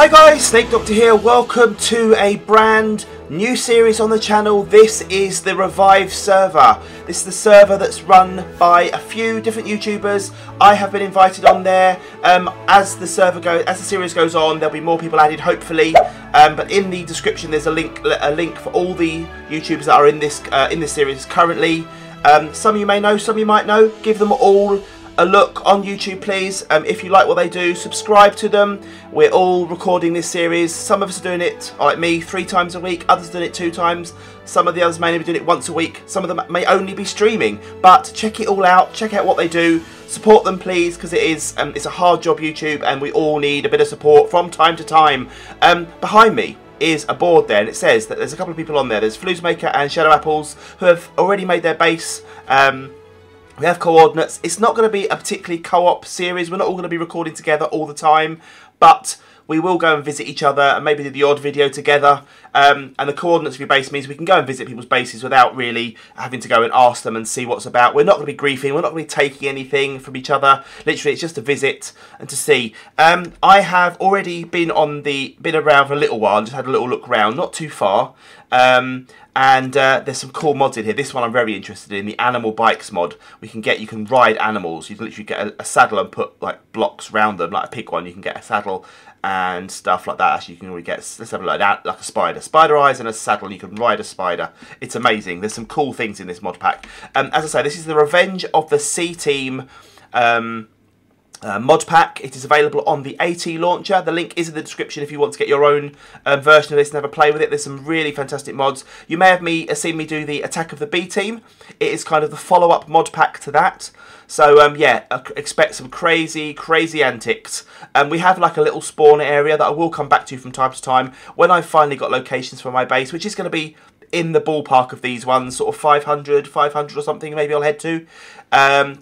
Hi guys, Snake Doctor here. Welcome to a brand new series on the channel. This is the Revive server. This is the server that's run by a few different YouTubers. I have been invited on there. As the series goes on, there'll be more people added, hopefully. But in the description, there's a link for all the YouTubers that are in this series currently. Some you may know, some you might know. Give them all a look on YouTube, please. If you like what they do, subscribe to them. We're all recording this series. Some of us are doing it, like me, 3 times a week. Others are doing it 2 times. Some of the others may only be doing it once a week. Some of them may only be streaming. But check it all out. Check out what they do. Support them, please, because it is it's a hard job, YouTube, and we all need a bit of support from time to time. Behind me is a board there, and it says that there's a couple of people on there. There's Flouzemaker and Shadow Apples, who have already made their base. We have coordinates. It's not going to be a particularly co-op series. We're not all going to be recording together all the time, but we will go and visit each other and maybe do the odd video together. And the coordinates of your base means we can go and visit people's bases without really having to go and ask them and see what's about. We're not going to be griefing. We're not going to be taking anything from each other. Literally, it's just a visit and to see. I have already been around for a little while and just had a little look round, not too far. And there's some cool mods in here. This one I'm very interested in, the Animal Bikes mod. You can ride animals. You can literally get a saddle and put like blocks round them, like a pig one. You can get a saddle and stuff like that. Actually, you can already get, let's have a look at that, like a spider eyes and a saddle, and you can ride a spider. It's amazing. There's some cool things in this mod pack. As I say, this is the Revenge of the C-Team mod pack. It is available on the ATLauncher. The link is in the description if you want to get your own version of this and have a play with it. There's some really fantastic mods. You may have seen me do the Attack of the B-Team. It is kind of the follow-up mod pack to that. So yeah, expect some crazy, crazy antics. We have like a little spawn area that I will come back to from time to time when I've finally got locations for my base, which is going to be in the ballpark of these ones, sort of 500 or something. Maybe I'll head to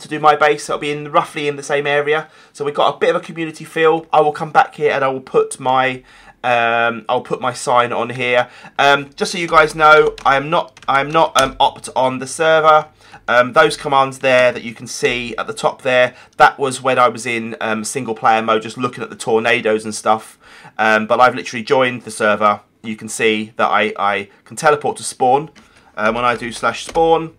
do my base. That'll be in roughly in the same area. So we've got a bit of a community feel. I will come back here and I will put my I'll put my sign on here. Just so you guys know, I am not opt on the server. Those commands there that you can see at the top there, that was when I was in single player mode, just looking at the tornadoes and stuff. But I've literally joined the server. You can see that I can teleport to spawn. When I do /spawn,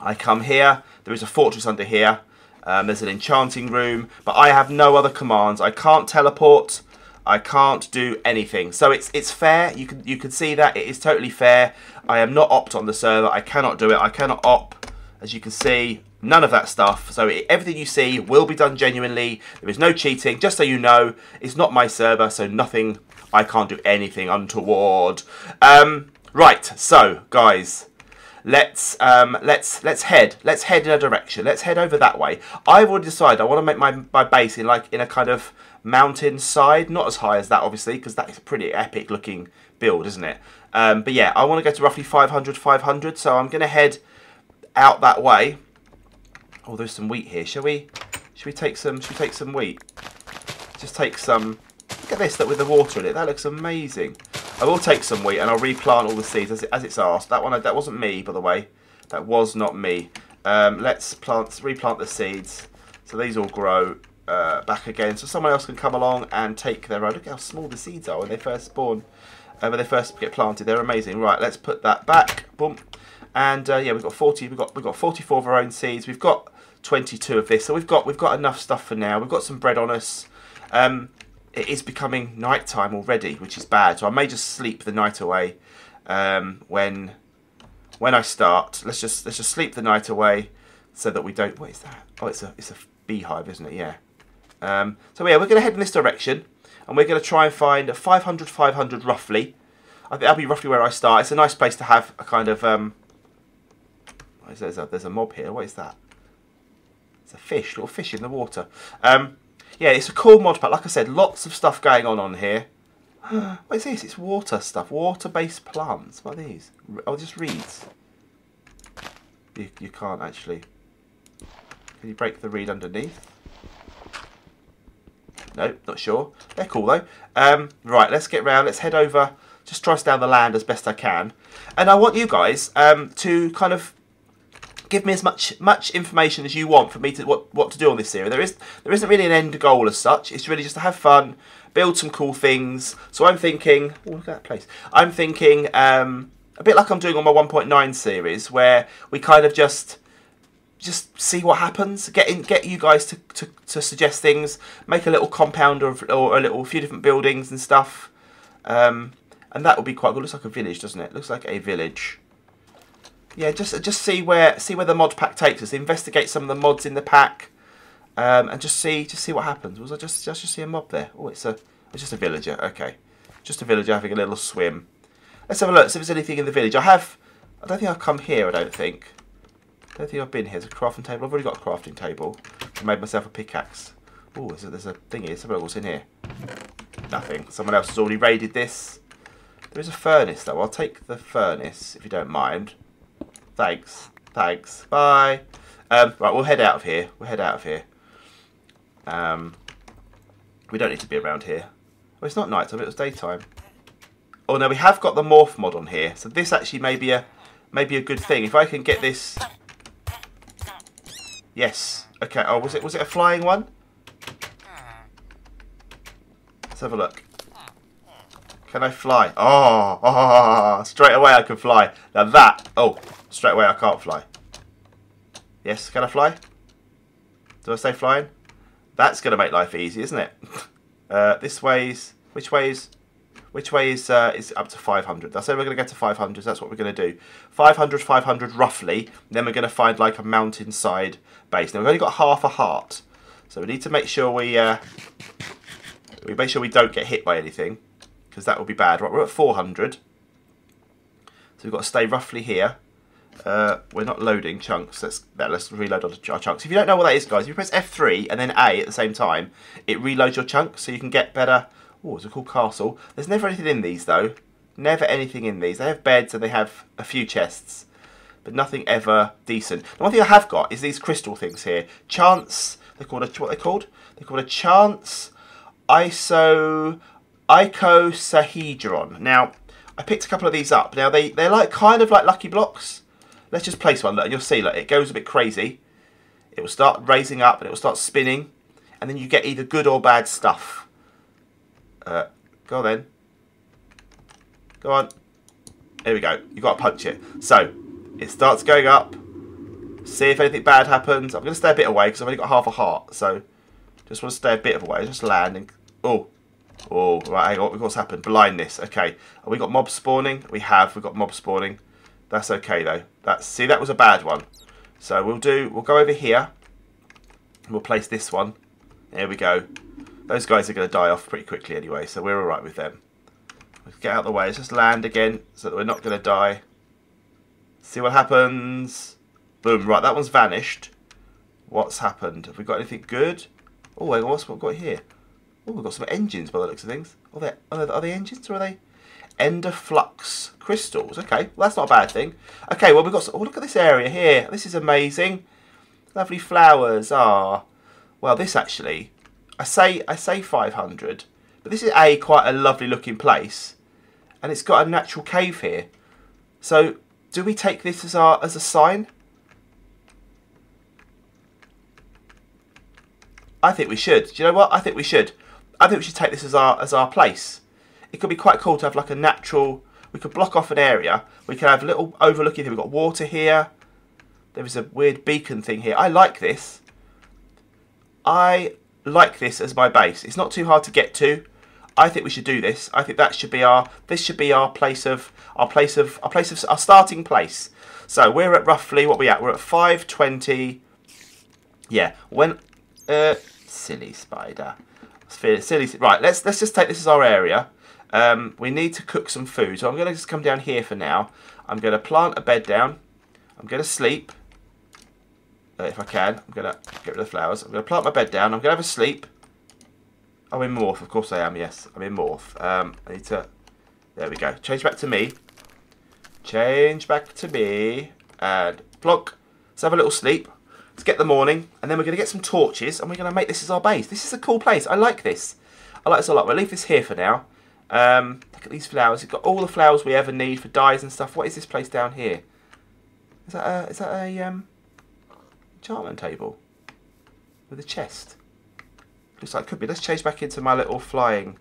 I come here. There is a fortress under here. There's an enchanting room, but I have no other commands. I can't teleport. I can't do anything. So it's fair. You can see that it is totally fair. I am not opt on the server. I cannot do it. I cannot op. As you can see, none of that stuff. So everything you see will be done genuinely. There is no cheating. Just so you know, it's not my server, so nothing. I can't do anything untoward. Right, so guys, let's head in a direction. Let's head over that way. I've already decided I want to make my base in a kind of mountainside, not as high as that obviously, because that is a pretty epic looking build, isn't it? But yeah, I want to go to roughly 500. So I'm going to head out that way. Oh, there's some wheat here. Should we take some wheat? Just take some. Look at this, that with the water in it. That looks amazing. I will take some wheat and I'll replant all the seeds as it's asked. That one, that wasn't me, by the way. That was not me. Let's replant the seeds so these all grow back again. So someone else can come along and take their own. Look how small the seeds are when they first spawn. When they first get planted, they're amazing. Right, let's put that back. Boom. And yeah, we've got 40. We've got 44 of our own seeds. We've got 22 of this. So we've got enough stuff for now. We've got some bread on us. It is becoming night time already, which is bad. So I may just sleep the night away when I start. Let's just sleep the night away so that we don't. What is that? Oh, it's a beehive, isn't it? Yeah. So yeah, we're going to head in this direction, and we're going to try and find a 500 roughly. I think that'll be roughly where I start. It's a nice place to have a kind of. There's a mob here. What is that? It's a fish, little fish in the water. Yeah, it's a cool mod pack. Like I said, lots of stuff going on here. What is this? It's water stuff. Water-based plants. What are these? Oh, just reeds. You can't actually. Can you break the reed underneath? No, not sure. They're cool though. Right, let's get round. Let's head over. Just trace down the land as best I can. And I want you guys to kind of give me as much information as you want for me to what to do on this series. There isn't really an end goal as such. It's really just to have fun, build some cool things. So I'm thinking, oh, look at that place. I'm thinking a bit like I'm doing on my 1.9 series, where we kind of just see what happens, get you guys to suggest things, make a little compound or a few different buildings and stuff, and that would be quite good. Looks like a village, doesn't it? Looks like a village. Yeah, just see where the mod pack takes us. Investigate some of the mods in the pack, and just see what happens. Was I just see a mob there? Oh, it's just a villager. Okay, just a villager having a little swim. Let's have a look. See if there's anything in the village. I don't think I've come here. I don't think I've been here. There's a crafting table. I've already got a crafting table. I made myself a pickaxe. Oh, there's a thingy. Let's have a look what's in here. Nothing. Someone else has already raided this. There is a furnace, though. I'll take the furnace, if you don't mind. Thanks. Thanks. Bye. Right, we'll head out of here. We don't need to be around here. Well, it's not night time. It was daytime. Oh, no, we have got the Morph Mod on here. So this actually may be a good thing. If I can get this... Yes. Okay. Oh, was it a flying one? Let's have a look. Can I fly? Oh, straight away I can fly. Now that. Oh, straight away I can't fly. Yes, can I fly? Do I say flying? That's gonna make life easy, isn't it? This way's. Which way is up to 500? I say we're going to go to 500. That's what we're going to do. 500, 500 roughly. Then we're going to find like a mountainside base. Now we've only got half a heart, so we need to make sure we make sure we don't get hit by anything, because that would be bad. Right, we're at 400, so we've got to stay roughly here. We're not loading chunks. Let's reload our chunks. If you don't know what that is, guys, if you press F3 and then A at the same time, it reloads your chunks, so you can get better. Oh, it's a cool castle. There's never anything in these, though. Never anything in these. They have beds and they have a few chests, but nothing ever decent. The one thing I have got is these crystal things here. Chance. They're called a, what are they called? They're called a chance icosahedron. Now, I picked a couple of these up. Now they're like kind of like lucky blocks. Let's just place one, and you'll see. Like, it goes a bit crazy. It will start raising up and it will start spinning, and then you get either good or bad stuff. Go on then. Go on. Here we go. You've got to punch it. So, it starts going up. See if anything bad happens. I'm going to stay a bit away because I've only got half a heart. So, just want to stay a bit away. Just land and... Oh. Oh, right. Hang on. What's happened? Blindness. Okay. Have we got mob spawning? We have. We've got mob spawning. That's okay, though. See, that was a bad one. So, we'll go over here. And we'll place this one. There we go. Those guys are going to die off pretty quickly anyway, so we're alright with them. Let's get out of the way. Let's just land again so that we're not going to die. See what happens. Boom. Right, that one's vanished. What's happened? Have we got anything good? Oh, hang on, what's we've got here? Oh, we've got some engines by the looks of things. Are they engines or are they? Enderflux crystals. Okay, well, that's not a bad thing. Okay, well, we've got some... Oh, look at this area here. This is amazing. Lovely flowers. Ah. Well, this actually... I say 500, but this is quite a lovely looking place, and it's got a natural cave here. So, do we take this as a sign? I think we should. Do you know what? I think we should. I think we should take this as our place. It could be quite cool to have like a natural. We could block off an area. We could have a little overlooking here. We've got water here. There is a weird beacon thing here. I like this. I like this as my base. It's not too hard to get to. I think we should do this. I think that should be our place of our starting place. So we're at roughly what we at. We're at 520. Yeah. When silly spider. Silly. Right. Let's just take this as our area. We need to cook some food. So I'm going to just come down here for now. I'm going to plant a bed down. I'm going to sleep. If I can, I'm going to get rid of the flowers. I'm going to plant my bed down. I'm going to have a sleep. I'm in Morph. Of course I am, yes. I'm in Morph. I need to... There we go. Change back to me. Change back to me. And plonk. Let's have a little sleep. Let's get the morning. And then we're going to get some torches. And we're going to make this as our base. This is a cool place. I like this. I like this a lot. We'll leave this here for now. Look at these flowers. We've got all the flowers we ever need for dyes and stuff. What is this place down here? Is that a... enchantment table with a chest. Looks like it could be. Let's change back into my little flying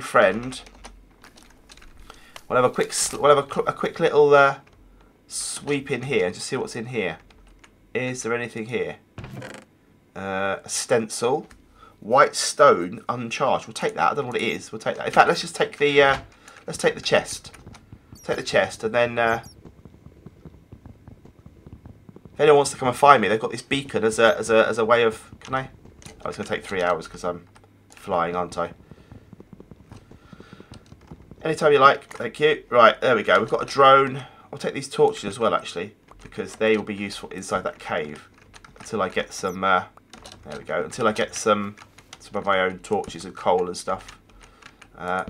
friend. We'll have a quick little sweep in here and just see what's in here. Is there anything here? A stencil, white stone, uncharged. We'll take that. I don't know what it is. We'll take that. In fact, let's just take the chest. Take the chest, and then if anyone wants to come and find me, they've got this beacon as a way of. Can I? Oh, it's going to take 3 hours because I'm flying, aren't I? Anytime you like. Thank you. Right, there we go. We've got a drone. I'll take these torches as well, actually, because they will be useful inside that cave until I get some. There we go. Until I get some of my own torches and coal and stuff. There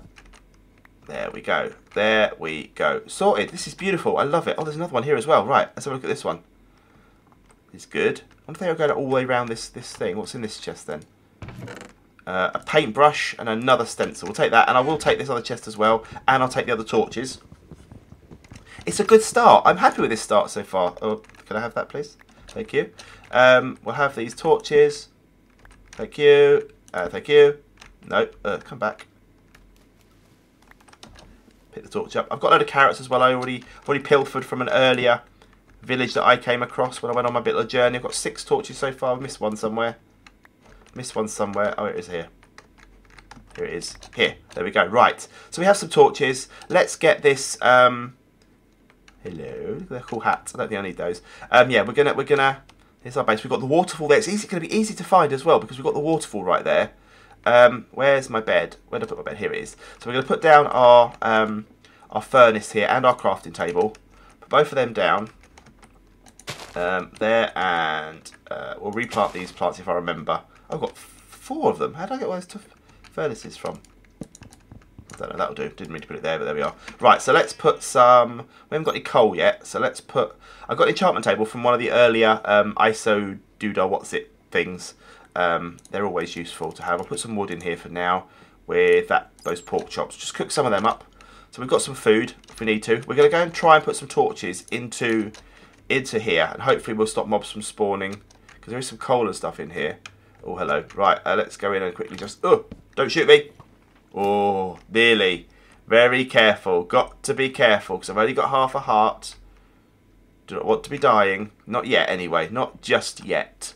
we go. There we go. Sorted. This is beautiful. I love it. Oh, there's another one here as well. Right, let's have a look at this one. It's good. I wonder if they're going all the way around this thing. What's in this chest then? A paintbrush and another stencil. We'll take that, and I will take this other chest as well, and I'll take the other torches. It's a good start. I'm happy with this start so far. Oh, can I have that, please? Thank you. We'll have these torches. Thank you. Thank you. No, come back. Pick the torch up. I've got a load of carrots as well. I already pilfered from an earlier village that I came across when I went on my bit of journey. I've got 6 torches so far. I've missed one somewhere. Oh, it is here. Here it is. Here. There we go. Right. So we have some torches. Let's get this. Hello. They're cool hats. I don't think I need those. Yeah, we're gonna. Here's our base. We've got the waterfall there. It's gonna be easy to find as well because we've got the waterfall right there. Where's my bed? Where did I put my bed? Here it is. So we're gonna put down our furnace here and our crafting table. Put both of them down. There, and we'll replant these plants if I remember. I've got 4 of them. How did I get all those furnaces from? I don't know, that'll do. Didn't mean to put it there, but there we are. Right, so let's put some. We haven't got any coal yet, so let's put. I've got an enchantment table from one of the earlier ISO doodah what's it things. They're always useful to have. I'll put some wood in here for now with those pork chops. Just cook some of them up. So we've got some food if we need to. We're going to go and try and put some torches into here, and hopefully we'll stop mobs from spawning because there is some coal and stuff in here. Oh, hello. Right, let's go in and quickly just... Oh, don't shoot me. Oh, nearly. Very careful. Got to be careful because I've only got half a heart. Do not want to be dying. Not yet, anyway. Not just yet.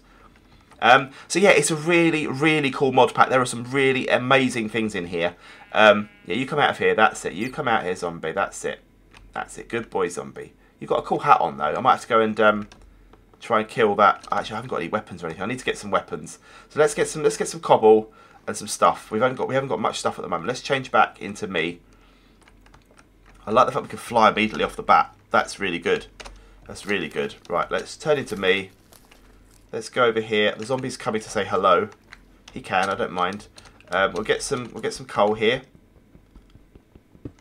So, yeah, it's a really, really cool mod pack. There are some really amazing things in here. Yeah, you come out of here. That's it. You come out here, zombie. That's it. That's it. Good boy, zombie. You've got a cool hat on, though. I might have to go and try and kill that. Actually, I haven't got any weapons or anything. I need to get some weapons. So let's get some cobble and some stuff. We haven't got much stuff at the moment. Let's change back into me. I like the fact we can fly immediately off the bat. That's really good. That's really good. Right, let's turn into me. Let's go over here. The zombie's coming to say hello. He can. I don't mind. We'll get some coal here.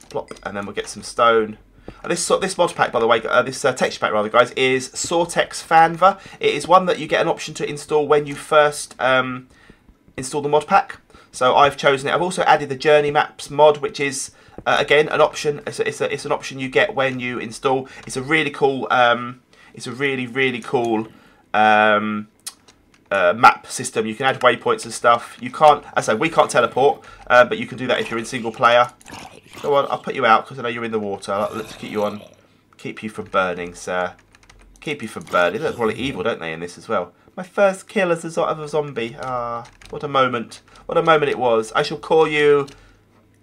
Plop, and then we'll get some stone. This mod pack, by the way, this texture pack rather, guys, is Sortex Fanver. It is one that you get an option to install when you first install the mod pack. So I've chosen it. I've also added the Journey Maps mod, which is again an option. It's an option you get when you install. It's a really cool. It's a really cool map system. You can add waypoints and stuff. You can't. As I say, we can't teleport, but you can do that if you're in single player. Go on, I'll put you out because I know you're in the water. Let's keep you on. Keep you from burning, sir. Keep you from burning. They look really evil, don't they, in this as well? My first kill as a zombie. Ah, what a moment. What a moment it was. I shall call you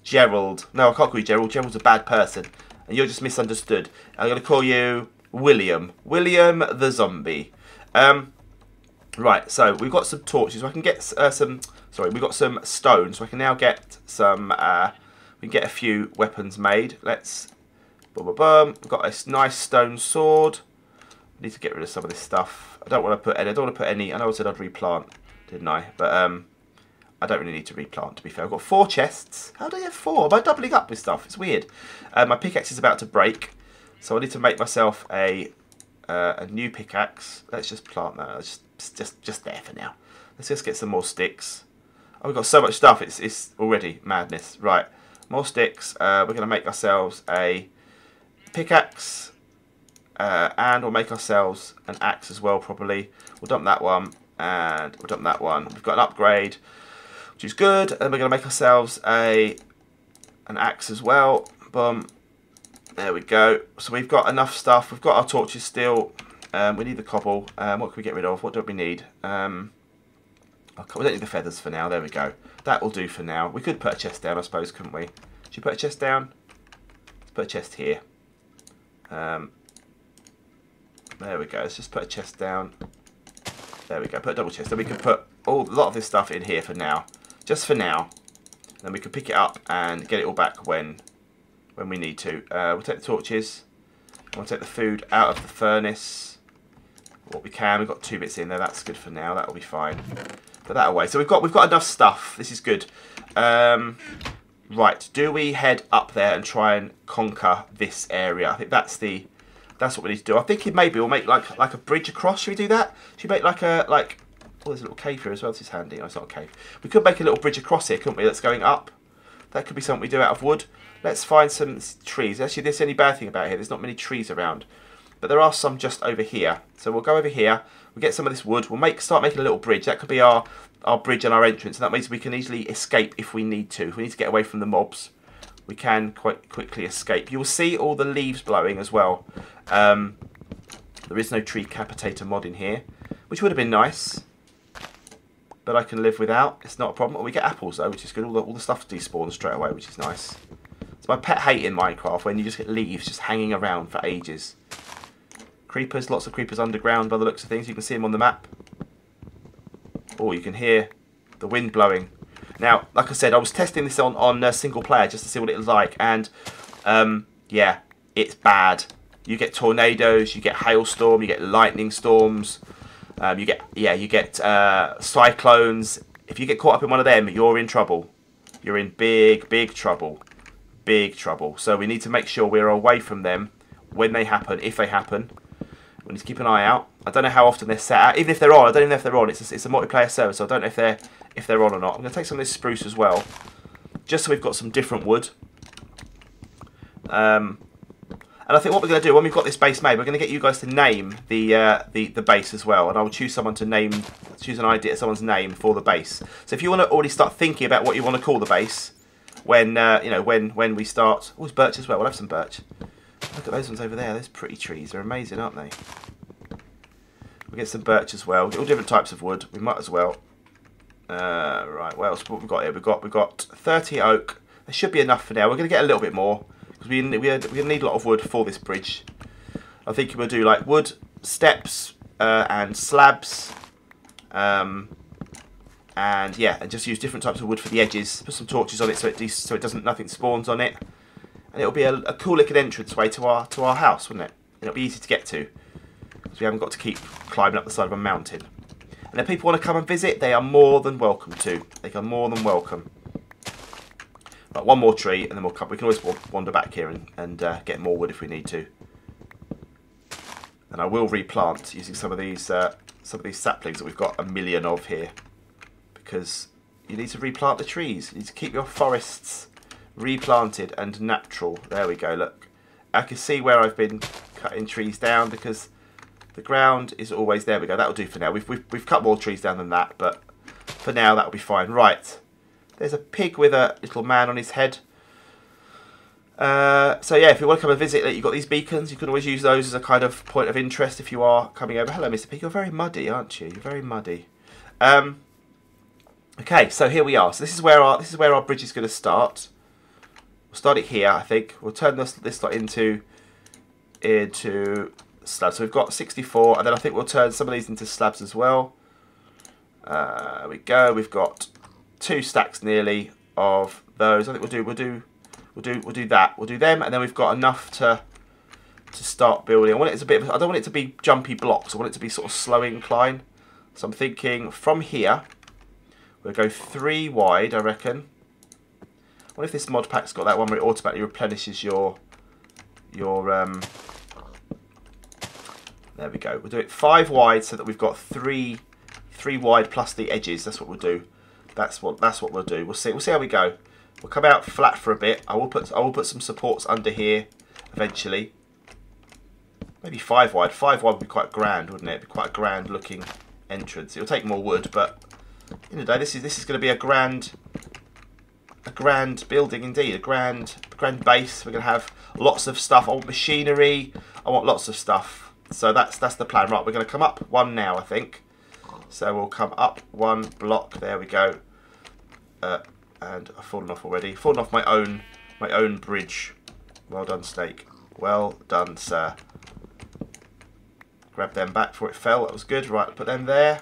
Gerald. No, I can't call you Gerald. Gerald's a bad person. And you're just misunderstood. I'm going to call you William. William the zombie. Right, so we've got some torches. So I can get some... Sorry, we've got some stone. So I can now get some... We can get a few weapons made. Let's We've got a nice stone sword. I need to get rid of some of this stuff. I don't want to put any. I know I said I'd replant, didn't I? But I don't really need to replant, to be fair. I've got 4 chests. How do I get 4? Am I doubling up with stuff? It's weird. My pickaxe is about to break, so I need to make myself a new pickaxe. Let's just plant that. Just there for now. Let's just get some more sticks. Oh, we've got so much stuff. It's already madness. Right. More sticks. We're going to make ourselves a pickaxe. and we'll make ourselves an axe as well properly. We'll dump that one and we'll dump that one. We've got an upgrade, which is good, and we're going to make ourselves an axe as well. Boom. There we go. So we've got enough stuff. We've got our torches still. We need the cobble. What can we get rid of? What do we need? We don't need the feathers for now. There we go. That will do for now. We could put a chest down, I suppose, couldn't we? Should we put a chest down? Let's put a chest here. There we go. Let's just put a chest down. There we go. Put a double chest. Then we can put a lot of this stuff in here for now. Just for now. Then we can pick it up and get it all back when we need to. We'll take the torches. We'll take the food out of the furnace. What we can. We've got 2 bits in there. That's good for now. That'll be fine. Put that away. So we've got enough stuff. This is good. Right. Do we head up there and try and conquer this area? I think that's what we need to do. I think maybe we'll make like a bridge across. Should we do that? Should we make like oh, there's a little cave here as well. This is handy. No, it's not a cave. We could make a little bridge across here, couldn't we? That's going up. That could be something we do out of wood. Let's find some trees. Actually, there's any bad thing about here. There's not many trees around. But there are some just over here. So we'll go over here. We'll get some of this wood. We'll start making a little bridge. That could be our bridge and our entrance. And that means we can easily escape if we need to. If we need to get away from the mobs, we can quite quickly escape. You'll see all the leaves blowing as well. There is no tree capitator mod in here, which would have been nice. But I can live without. It's not a problem. Or we get apples, though, which is good. All the stuff despawns straight away, which is nice. It's my pet hate in Minecraft, when you just get leaves just hanging around for ages. Creepers. Lots of creepers underground, by the looks of things. You can see them on the map. Oh, you can hear the wind blowing. Now, like I said, I was testing this on single player just to see what it was like. And, yeah, it's bad. You get tornadoes. You get hailstorm. You get lightning storms. You get cyclones. If you get caught up in one of them, you're in trouble. You're in big, big trouble. Big trouble. So we need to make sure we're away from them when they happen, if they happen. We need to keep an eye out. I don't know how often they're set out. Even if they're on, I don't even know if they're on. It's a multiplayer server, so I don't know if they're on or not. I'm going to take some of this spruce as well, just so we've got some different wood. And I think what we're going to do, when we've got this base made, we're going to get you guys to name the base as well. And I will choose someone to name, choose an idea, someone's name for the base. So if you want to already start thinking about what you want to call the base, when we start... Oh, there's birch as well. We'll have some birch. Look at those ones over there. Those pretty trees. They're amazing, aren't they? We'll get some birch as well. We'll get all different types of wood. We might as well. Right, what else? What we've got here? We've got 30 oak. There should be enough for now. We're going to get a little bit more. We're going to need a lot of wood for this bridge. I think we'll do like wood, steps, and slabs. And yeah, and just use different types of wood for the edges. Put some torches on it so it doesn't, nothing spawns on it. And it'll be a cool looking entranceway to our house, wouldn't it? And it'll be easy to get to. Because we haven't got to keep climbing up the side of a mountain. And if people want to come and visit, they are more than welcome to. They are more than welcome. Right, one more tree, and then we'll come. We can always wander back here and get more wood if we need to. And I will replant using some of these saplings that we've got a million of here, because you need to replant the trees. You need to keep your forests replanted and natural. There we go. Look, I can see where I've been cutting trees down because the ground is always there. We go. That'll do for now. We've cut more trees down than that, but for now that'll be fine. Right. There's a pig with a little man on his head. So yeah, if you want to come and visit, you've got these beacons. You can always use those as a kind of point of interest if you are coming over. Hello, Mr. Pig. You're very muddy, aren't you? You're very muddy. Okay, so here we are. So this is where our bridge is going to start. We'll start it here, I think. We'll turn this lot into slabs. So we've got 64, and then I think we'll turn some of these into slabs as well. There we go. We've got 2 stacks nearly of those. I think we'll do that. We'll do them, and then we've got enough to start building. I want it as a bit of, I don't want it to be jumpy blocks. I want it to be sort of slow incline. So I'm thinking from here we'll go 3 wide, I reckon. I wonder if this mod pack's got that one where it automatically replenishes your there we go. We'll do it 5 wide so that we've got three wide plus the edges. That's what we'll do. That's what we'll do. We'll see how we go. We'll come out flat for a bit. I will put some supports under here eventually. Maybe 5 wide. 5 wide would be quite grand, wouldn't it? It'd be quite a grand looking entrance. It'll take more wood, but at the end of the day, this is going to be a grand building indeed, a grand base. We're going to have lots of stuff. I want machinery. I want lots of stuff. So that's the plan. Right, we're going to come up one now, I think. So we'll come up one block. There we go. And I've fallen off already. Fallen off my own bridge. Well done, Snake. Well done, sir. Grab them back before it fell. That was good. Right, put them there.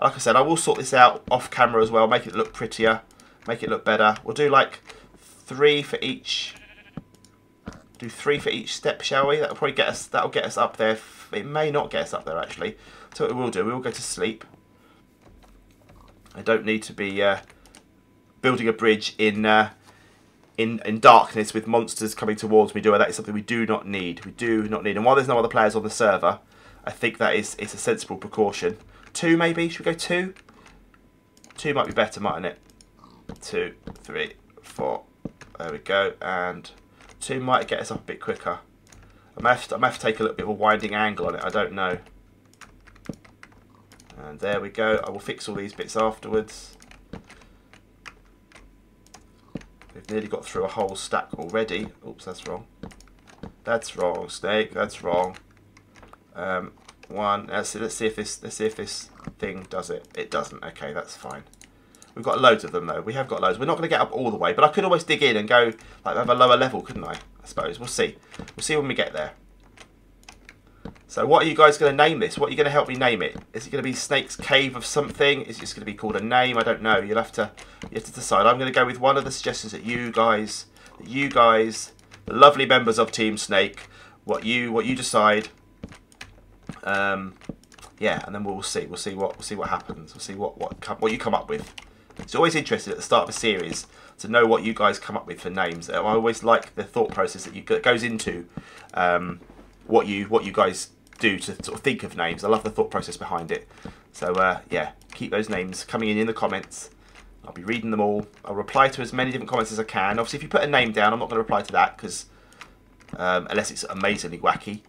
Like I said, I will sort this out off camera as well. Make it look prettier. Make it look better. We'll do like 3 for each. Do 3 for each step, shall we? That'll probably get us. That'll get us up there. It may not get us up there actually. So what we will do, we will go to sleep. I don't need to be building a bridge in darkness with monsters coming towards me. Do I? That is something we do not need. We do not need. And while there's no other players on the server, I think that is a sensible precaution. 2 maybe? Should we go 2? 2 might be better, mightn't it? 2, 3, 4. There we go. And 2 might get us up a bit quicker. I might have to take a little bit of a winding angle on it. I don't know. And there we go. I will fix all these bits afterwards. We've nearly got through a whole stack already. Oops, that's wrong. That's wrong, Snake. That's wrong. One. Let's see if this thing does it. It doesn't. Okay, that's fine. We've got loads of them though. We have got loads. We're not going to get up all the way, but I could always dig in and go like have a lower level, couldn't I? I suppose. We'll see. We'll see when we get there. So what are you guys going to name this? What are you going to help me name it? Is it going to be Snake's Cave of something? Is it just going to be called a name? I don't know. You have to decide. I'm going to go with one of the suggestions that you guys, the lovely members of Team Snake, what you decide. Yeah, and then we'll see what happens. We'll see what you come up with. It's always interesting at the start of a series to know what you guys come up with for names. I always like the thought process that goes into what you guys do to sort of think of names. I love the thought process behind it. So yeah, keep those names coming in the comments. I'll be reading them all. I'll reply to as many different comments as I can. Obviously, if you put a name down, I'm not going to reply to that because unless it's amazingly wacky.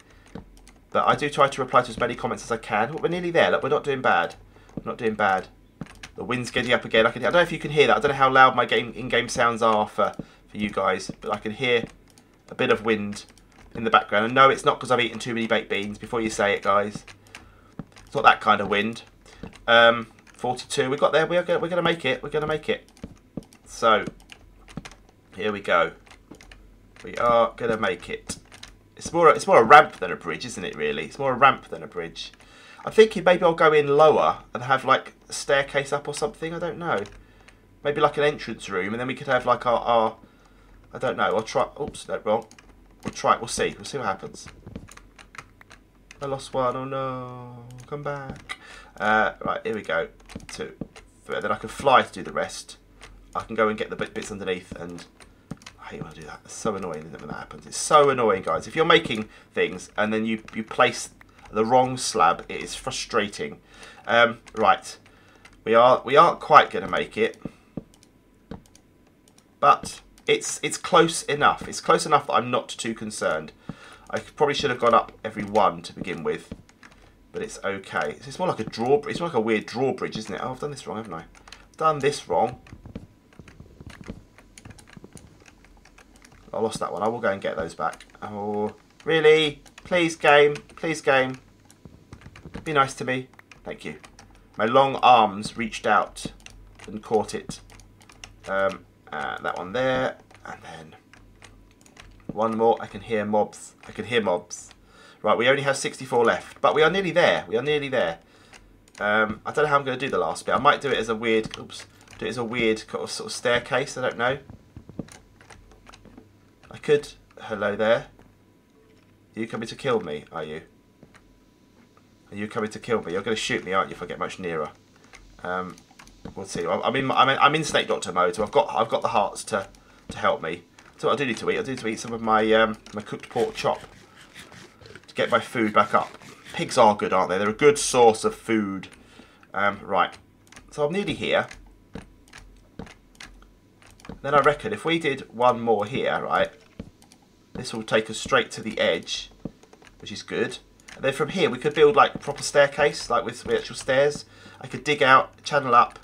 But I do try to reply to as many comments as I can. But we're nearly there. Look, we're not doing bad. We're not doing bad. The wind's getting up again. I don't know if you can hear that. I don't know how loud my in-game sounds are for you guys. But I can hear a bit of wind in the background. And no, it's not because I've eaten too many baked beans. Before you say it, guys. It's not that kind of wind. 42. We got there. We're going to make it. We're going to make it. So, here we go. We are going to make it. It's more a ramp than a bridge, isn't it, really? It's more a ramp than a bridge. I'm thinking maybe I'll go in lower and have, like, a staircase up or something. I don't know. Maybe, like, an entrance room. And then we could have, like, our I don't know. I'll try... Oops, no, wrong. We'll try it. We'll see. We'll see what happens. I lost one. Oh, no. Come back. Right, here we go. 2, 3. Then I can fly to do the rest. I can go and get the bits underneath and... I hate when I do that. It's so annoying when that happens. It's so annoying, guys. If you're making things and then you place the wrong slab, it is frustrating. Right, we aren't quite going to make it, but it's close enough. It's close enough that I'm not too concerned. I probably should have gone up every one to begin with, but it's okay. It's more like a drawbridge. It's more like a weird drawbridge, isn't it? Oh, I've done this wrong, haven't I? Done this wrong. I lost that one. I will go and get those back. Oh, really? Please, game. Please, game. Be nice to me. Thank you. My long arms reached out and caught it. That one there. And then one more. I can hear mobs. I can hear mobs. Right, we only have 64 left. But we are nearly there. We are nearly there. I don't know how I'm going to do the last bit. I might do it as a weird... Oops. Do it as a weird sort of staircase. I don't know. I could... Hello there. Are you coming to kill me, are you? Are you coming to kill me? You're going to shoot me, aren't you, if I get much nearer? We'll see. I'm in Snake Doctor mode, so I've got the hearts to help me. So I do need to eat. I do need to eat some of my my cooked pork chop to get my food back up. Pigs are good, aren't they? They're a good source of food. Right. So I'm nearly here. Then I reckon if we did one more here, right, this will take us straight to the edge. which is good. And then from here we could build like a proper staircase, like with actual stairs. I could dig out, channel up,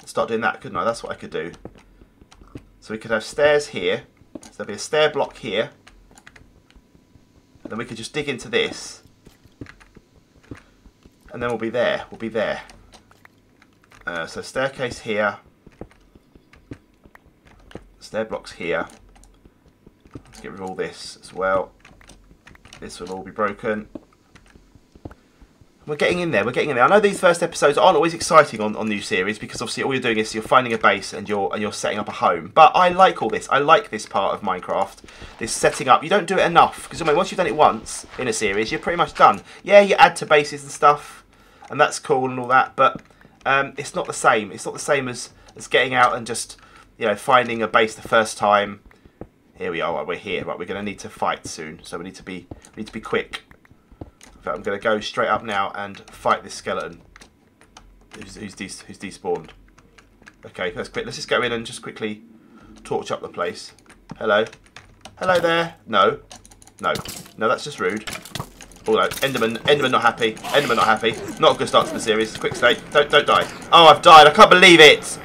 and start doing that, couldn't I? That's what I could do. So we could have stairs here. So there'll be a stair block here. And then we could just dig into this. And then we'll be there. We'll be there. So staircase here. Stair blocks here. Let's get rid of all this as well. This will all be broken. We're getting in there. We're getting in there. I know these first episodes aren't always exciting on new series, because obviously all you're doing is you're finding a base and you're setting up a home. But I like all this. I like this part of Minecraft. This setting up. You don't do it enough, because I mean, once you've done it once in a series, you're pretty much done. Yeah, you add to bases and stuff, and that's cool and all that. But it's not the same. It's not the same as getting out and just, you know, finding a base the first time. Here we are. Right, we're here. Right, we're going to need to fight soon, so we need to be quick. I'm going to go straight up now and fight this skeleton who's despawned. Okay, that's quick. Let's just go in and just quickly torch up the place. Hello. Hello there. No. No. No, that's just rude. Oh no. Enderman not happy. Enderman not happy. Not a good start to the series. Quick, Snake. Don't die. Oh, I've died. I can't believe it.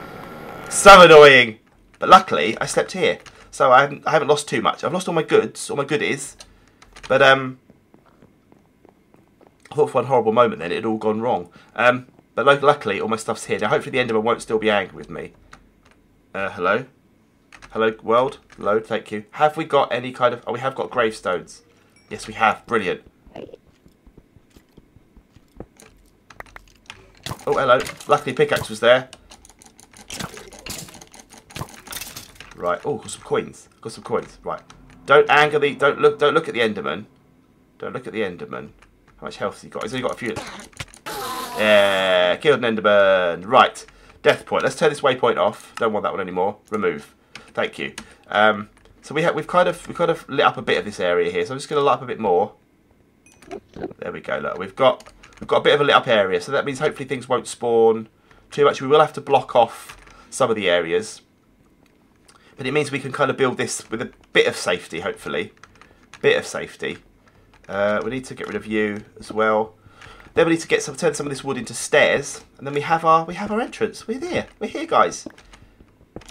So annoying. But luckily, I slept here. So I haven't lost too much. I've lost all my goods, all my goodies. But, I thought for one horrible moment then it had all gone wrong. But luckily all my stuff's here. Now hopefully the Enderman won't still be angry with me. Hello? Hello world? Load, thank you. Have we got any kind of... Oh, we have got gravestones. Yes, we have. Brilliant. Oh, hello. Luckily pickaxe was there. Right. Oh, got some coins. Got some coins. Right. Don't anger the... Don't look at the Enderman. Don't look at the Enderman. How much health has he got? He's only got a few. Yeah, killed an Enderman. Right, death point. Let's turn this waypoint off. Don't want that one anymore. Remove. Thank you. So we've kind of lit up a bit of this area here. So I'm just going to light up a bit more. There we go. Look, we've got a bit of a lit up area. So that means hopefully things won't spawn too much. We will have to block off some of the areas, but it means we can kind of build this with a bit of safety. Hopefully, bit of safety. We need to get rid of you as well. Then we need to get turn some of this wood into stairs, and then we have our entrance. We're there. We're here, guys.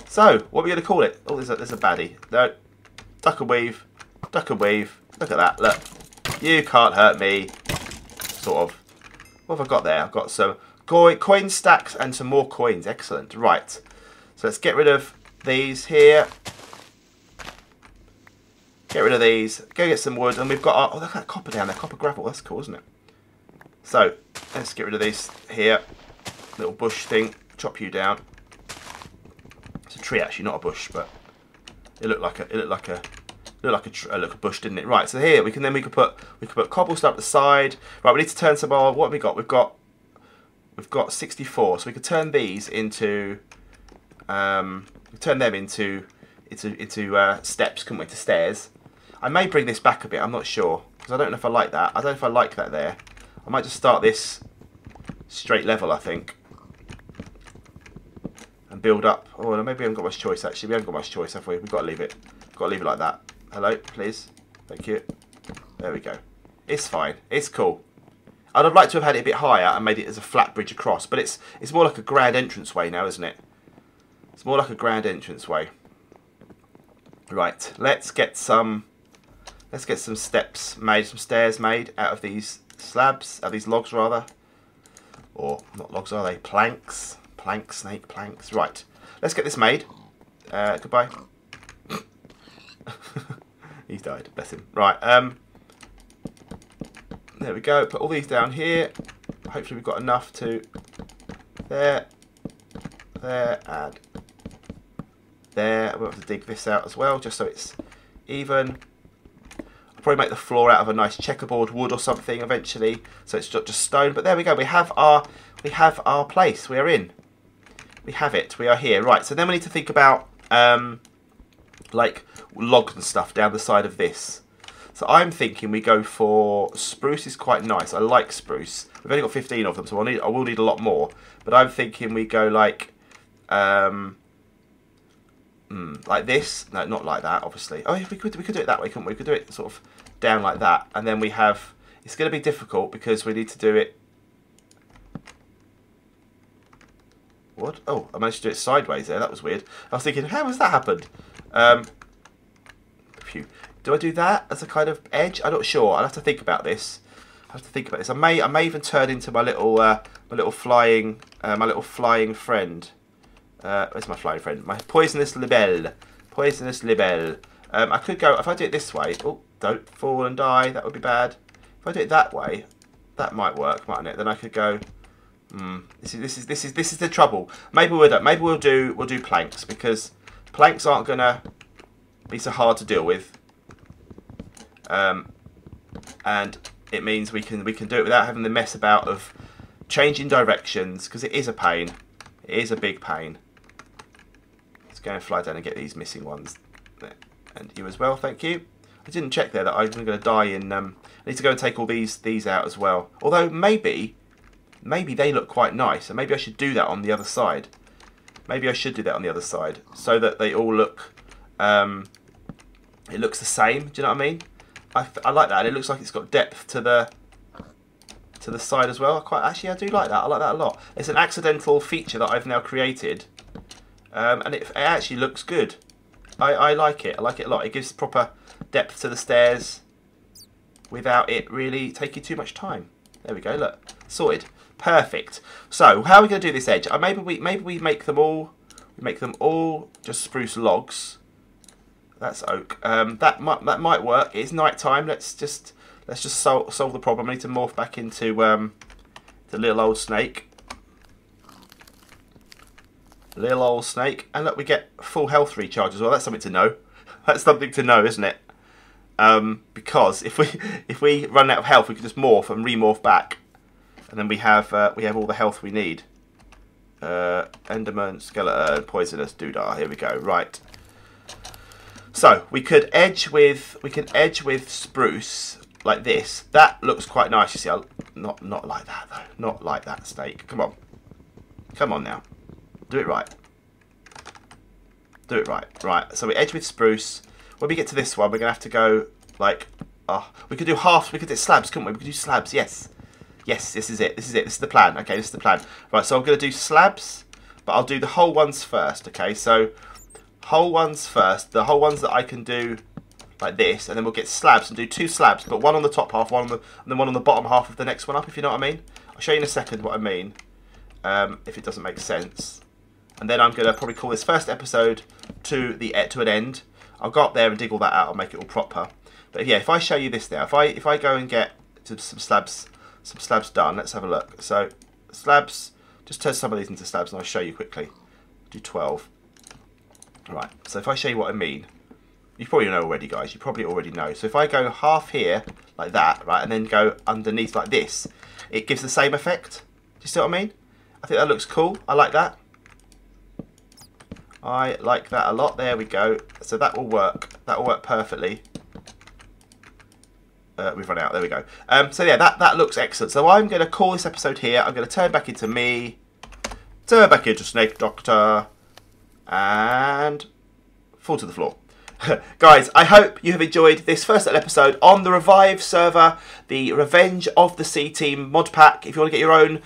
So what are we gonna call it? Oh, there's a baddie. No, duck and weave, duck and weave. Look at that. Look, you can't hurt me. Sort of. What have I got there? I've got some coin stacks and some more coins. Excellent. Right. So let's get rid of these here. Get rid of these, go get some wood, and we've got our... Oh, look at that copper down there, copper gravel. That's cool, isn't it? So, let's get rid of these here. Little bush thing, chop you down. It's a tree, actually, not a bush, but it looked like a bush, didn't it? Right, so here we could put cobblestone up the side. Right, we need to turn some of... What have we got? We've got 64, so we could turn these into turn them into steps, couldn't we? To stairs. I may bring this back a bit, I'm not sure. Because I don't know if I like that. I don't know if I like that there. I might just start this straight level, I think. And build up. Oh, no, maybe we haven't got much choice, actually. We haven't got much choice, have we? We've got to leave it. We've got to leave it like that. Hello, please. Thank you. There we go. It's fine. It's cool. I'd have liked to have had it a bit higher and made it as a flat bridge across. But it's more like a grand entranceway now, isn't it? It's more like a grand entranceway. Right, let's get some steps made, some stairs made out of these slabs, out of these logs rather. Or not logs, are they? Planks. Planks, Snake, planks. Right. Let's get this made. Goodbye. He's died, bless him. Right, there we go, put all these down here. Hopefully we've got enough to there and there. We'll have to dig this out as well, just so it's even. I'll probably make the floor out of a nice checkerboard wood or something eventually, so it's not just stone. But there we go. We have our place. We are in. We have it. We are here. Right. So then we need to think about like logs and stuff down the side of this. So I'm thinking we go for spruce. Is quite nice. I like spruce. We've only got 15 of them, so I will need a lot more. But I'm thinking we go like. like this. No, not like that, obviously. Oh, we could do it that way, couldn't we? We could do it sort of down like that, and then we have. It's going to be difficult because we need to do it. What? Oh, I managed to do it sideways there. That was weird. I was thinking, how has that happened? Phew. Do I do that as a kind of edge? I'm not sure. I'll have to think about this. I have to think about this. I may even turn into my little flying friend. Where's my flying friend? My poisonous libelle. Poisonous libelle. I could go, if I do it this way, oh, don't fall and die, that would be bad. If I do it that way, that might work, mightn't it? Then I could go, this is the trouble. Maybe we'll do planks, because planks aren't gonna be so hard to deal with. And it means we can do it without having the mess about of changing directions, because it is a pain. It is a big pain. Let's go and fly down and get these missing ones. And you as well, thank you. I didn't check there that I'm going to die in... I need to go and take all these out as well. Although, maybe they look quite nice. And maybe I should do that on the other side. Maybe I should do that on the other side. So that they all look... it looks the same. Do you know what I mean? I like that. And it looks like it's got depth to the... to the side as well. Actually, I do like that. I like that a lot. It's an accidental feature that I've now created, and it actually looks good. I like it. I like it a lot. It gives proper depth to the stairs without it really taking too much time. There we go. Look, sorted. Perfect. So how are we going to do this edge? Maybe we make them all. We make them all just spruce logs. That's oak. That might work. It's night time. Let's just solve the problem. I need to morph back into the little old snake. Little old snake. And look, we get full health recharge as well. That's something to know. That's something to know, isn't it? Because if we run out of health, we can just morph and remorph back. And then we have all the health we need. Enderman, skeleton, poisonous, doodah. Here we go. Right. So we could edge with spruce. Like this. That looks quite nice, you see. Not like that, though. Not like that, snake. Come on. Come on now. Do it right. Do it right. Right, so we edge with spruce. When we get to this one, we're going to have to go, like... Oh, we could do halves. We could do slabs, couldn't we? We could do slabs, yes. Yes, this is it. This is it. This is the plan. Okay, this is the plan. Right, so I'm going to do slabs, but I'll do the whole ones first, okay? So, whole ones first. The whole ones that I can do... like this, and then we'll get slabs and do two slabs, but one on the top half, and then one on the bottom half of the next one up, if you know what I mean. I'll show you in a second what I mean, if it doesn't make sense. And then I'm going to probably call this first episode to an end. I'll go up there and dig all that out and make it all proper. But yeah, if I show you this now, if I go and get some slabs done, let's have a look. So, slabs, just turn some of these into slabs and I'll show you quickly. Do 12. Right, so if I show you what I mean. You probably know already, guys. You probably already know. So if I go half here, like that, right, and then go underneath like this, it gives the same effect. Do you see what I mean? I think that looks cool. I like that. I like that a lot. There we go. So that will work. That will work perfectly. We've run out. There we go. So yeah, that looks excellent. So I'm going to call this episode here. I'm going to turn back into me. Turn back into Snake Doctor. And fall to the floor. Guys, I hope you have enjoyed this first episode on the Revive server, the Revenge of the C-Team Modpack. If you want to get your own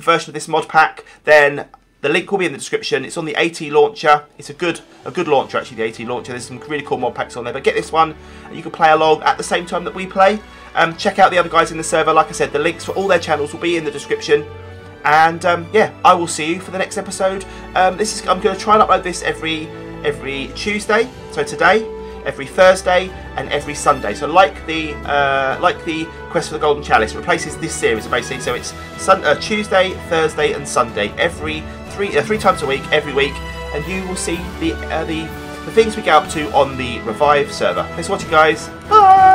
version of this mod pack, then the link will be in the description. It's on the ATLauncher. It's a good launcher, actually, the ATLauncher. There's some really cool mod packs on there, but get this one. You can play along at the same time that we play. Check out the other guys in the server. Like I said, the links for all their channels will be in the description. And, yeah, I will see you for the next episode. I'm going to try and upload this every Tuesday, so today, every Thursday, and every Sunday. So like the Quest for the Golden Chalice, it replaces this series basically. So it's Tuesday, Thursday, and Sunday, every three times a week, every week, and you will see the things we get up to on the Revive server. Thanks for watching, guys. Bye.